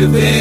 with it.